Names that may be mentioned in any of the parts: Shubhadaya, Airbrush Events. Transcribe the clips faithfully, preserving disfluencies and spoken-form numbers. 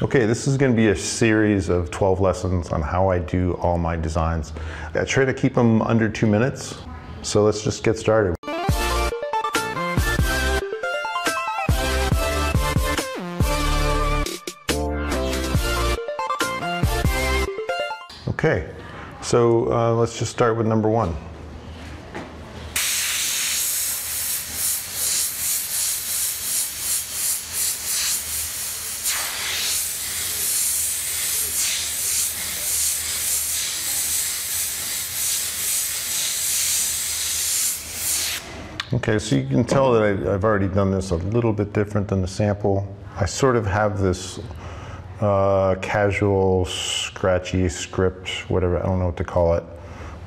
Okay, this is going to be a series of twelve lessons on how I do all my designs. I try to keep them under two minutes, so let's just get started. Okay, so uh, let's just start with number one. Okay, so you can tell that I, I've already done this a little bit different than the sample. I sort of have this uh, casual, scratchy script, whatever, I don't know what to call it,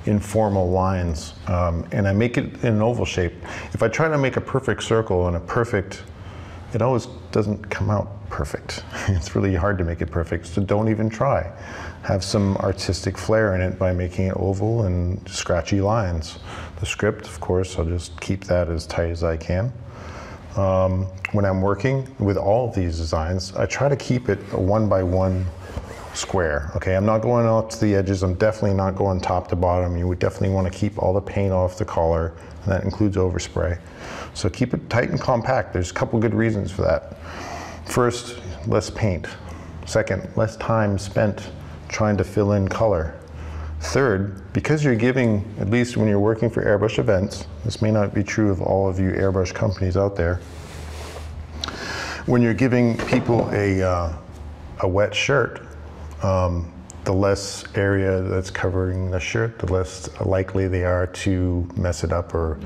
informal lines, um, and I make it in an oval shape. If I try to make a perfect circle and a perfect, it always doesn't come out perfect. It's really hard to make it perfect, so don't even try. Have some artistic flair in it by making it oval and scratchy lines. The script, of course, I'll just keep that as tight as I can. Um, when I'm working with all of these designs, I try to keep it a one by one square. Okay, I'm not going off to the edges. I'm definitely not going top to bottom. You would definitely want to keep all the paint off the collar, and that includes overspray. So keep it tight and compact. There's a couple good reasons for that. First, less paint. Second, less time spent trying to fill in color. Third, because you're giving, at least when you're working for Airbrush Events, this may not be true of all of you airbrush companies out there, when you're giving people a, uh, a wet shirt, um, the less area that's covering the shirt, the less likely they are to mess it up, or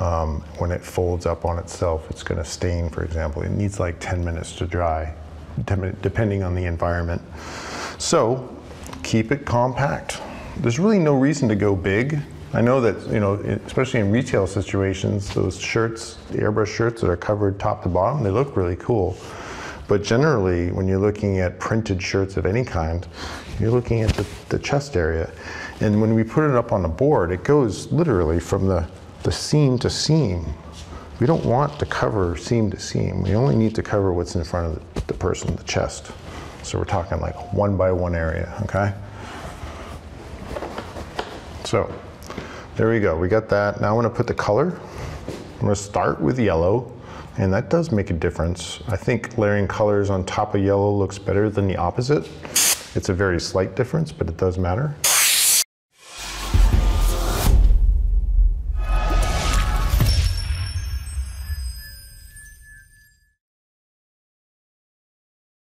um, when it folds up on itself, it's going to stain, for example. It needs like ten minutes to dry, depending on the environment. So keep it compact. There's really no reason to go big. I know that, you know, especially in retail situations, those shirts, the airbrush shirts that are covered top to bottom, they look really cool. But generally, when you're looking at printed shirts of any kind, you're looking at the, the chest area. And when we put it up on a board, it goes literally from the, the seam to seam. We don't want to cover seam to seam. We only need to cover what's in front of the, the person, the chest. So we're talking like one by one area, okay? So there we go, we got that. Now I'm gonna put the color. I'm gonna start with yellow, and that does make a difference. I think layering colors on top of yellow looks better than the opposite. It's a very slight difference, but it does matter.